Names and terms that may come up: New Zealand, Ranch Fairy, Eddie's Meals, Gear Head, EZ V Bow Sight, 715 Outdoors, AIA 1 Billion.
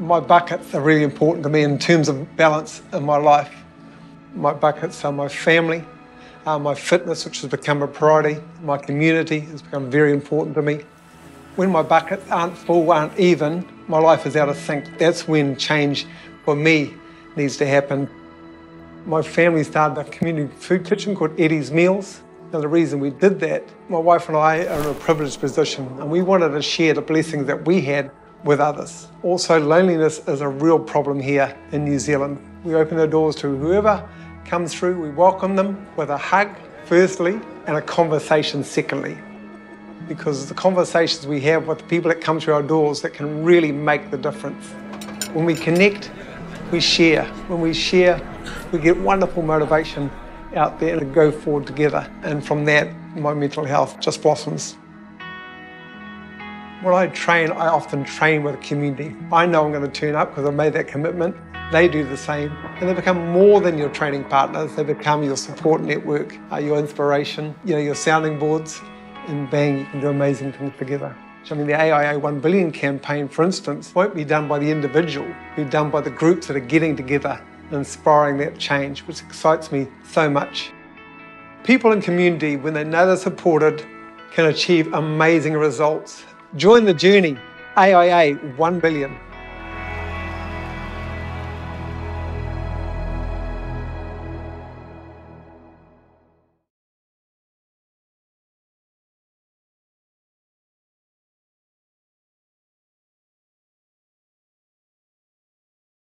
My buckets are really important to me in terms of balance in my life. My buckets are my family, my fitness, which has become a priority, my community has become very important to me. When my buckets aren't full, aren't even, my life is out of sync. That's when change for me needs to happen. My family started a community food kitchen called Eddie's Meals. Now, the reason we did that, my wife and I are in a privileged position, and we wanted to share the blessings that we had with others. Also, loneliness is a real problem here in New Zealand. We open our doors to whoever comes through, we welcome them with a hug, firstly, and a conversation, secondly. Because the conversations we have with the people that come through our doors that can really make the difference. When we connect, we share. When we share, we get wonderful motivation out there to go forward together. And from that, my mental health just blossoms. When I often train with a community. I know I'm going to turn up because I made that commitment. They do the same. And they become more than your training partners. They become your support network, your inspiration, your sounding boards. And bang, you can do amazing things together. So, the AIA 1 Billion campaign, for instance, won't be done by the individual. It'll be done by the groups that are getting together and inspiring that change, which excites me so much. People in community, when they know they're supported, can achieve amazing results. Join the journey, AIA 1 Billion.